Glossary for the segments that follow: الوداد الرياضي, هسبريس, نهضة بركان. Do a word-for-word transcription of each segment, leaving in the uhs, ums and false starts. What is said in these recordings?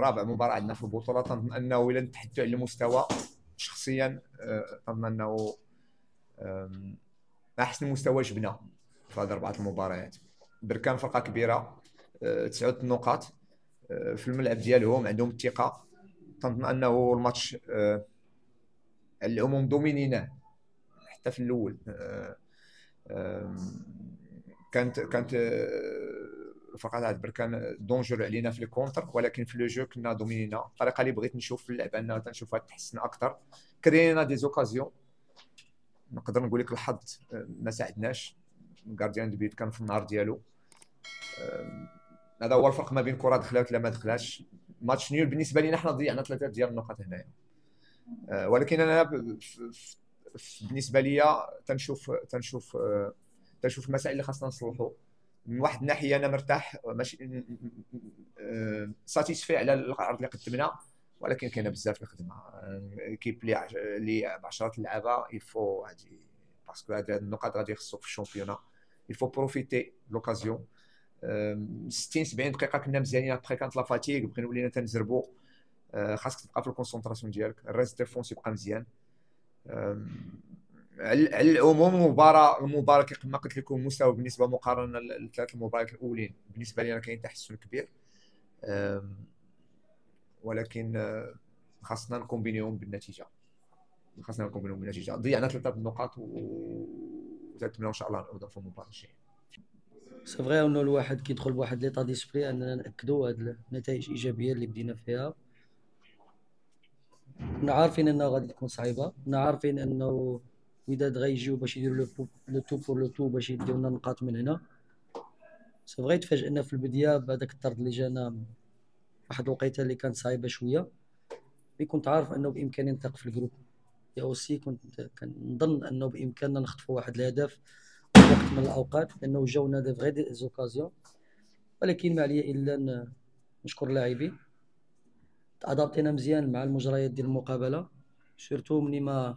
رابع مباراه عندنا في البطوله. تنظن انه الا نتحدثوا على المستوى شخصيا تنظن انه احسن مستوى جبنا في هذه اربعه المباريات. بركان فرقه كبيره، تسعه نقاط في الملعب ديالهم، عندهم الثقه. تنظن انه الماتش على العموم دومينيناه حتى في الاول. كانت كانت الفرقه تاع بركان دونجور علينا في الكونتر، ولكن في لو جو كنا دومينينا. الطريقه اللي بغيت نشوف في اللعب انها تنشوفها تحسن اكثر. كرينا دي زوكازيون، نقدر نقول لك الحظ ما ساعدناش. غارديان دو بيت كان في النهار ديالو. هذا هو الفرق ما بين كره دخلات ولا ما دخلاش. ماتش نيول بالنسبه لنا حنا ضيعنا ثلاثه ديال النقاط هنايا، ولكن انا بالنسبه ليا تنشوف تنشوف تنشوف المسائل اللي خاصنا نصلحو. من واحد الناحيه انا مرتاح، ماشي ساتيسفي على العرض اللي قدمنا، ولكن كاينه بزاف الخدمه. كيب لي لي بعشرة اللعابه يفو هادي، باسكو هاد النقاط غادي يخصوك في الشامبيونا. يفو بروفيتي لوكازيون. ستين سبعين دقيقه كنا مزيانين، ابخي كانت لا فاتيك، بقينا ولينا تنزربو. خاصك تبقى في الكونسونطراسيون ديالك، الريست ديفونس يبقى مزيان. على العموم المباراه المباراه كما قلت لكم مستوى بالنسبه مقارنه للثلاث المباريات الاولين بالنسبه لي انا كاين تحسن كبير، ولكن خاصنا نكومبينيهم بالنتيجه. خاصنا نكومبينيهم بالنتيجه ضيعنا ثلاثه النقاط ونتمنى ان شاء الله نعودوا في المباراه الجايه. سي فغي انه الواحد كيدخل بواحد ليطا ديسبري اننا ناكدوا هذه النتائج الايجابيه اللي بدينا فيها. كنا عارفين انها غادي تكون صعيبه، كنا عارفين انه الوداد غيجيو باش يديروا لو تو بور لو تو باش يديو لنا نقاط من هنا. سي فغي تفاجئنا في البدايه بهذاك الطرد اللي جانا واحد الوقيته اللي كانت صعيبه شويه، مي كنت عارف انه بامكاني نثق في الجروب. يا اوسي كنت كنظن انه بامكاننا نخطفوا واحد الهدف في وقت من الاوقات، لانه جاونا دي فغي دي زوكازيون، ولكن ما عليا الا نشكر اللاعبين. تأدبتنا مزيان مع المجريات ديال المقابله، سيرتو ملي ما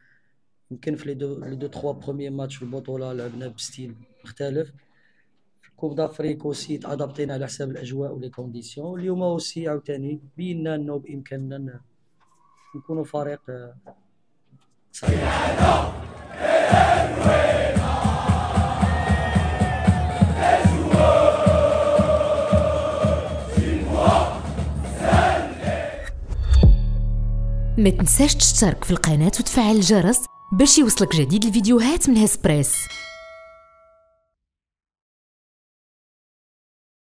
يمكن في لي دو لي دو تخوا بروميي ماتش في البطوله لعبنا بستيل مختلف. في كوب دافريك اوسي تادابطينا على حساب الاجواء ولي كونديسيون. اليوم اوسي عاوتاني بينا انه بامكاننا نكونوا فريق صحيح. ما تنساش تشترك في القناة وتفعل الجرس باش يوصلك جديد الفيديوهات من هسبريس.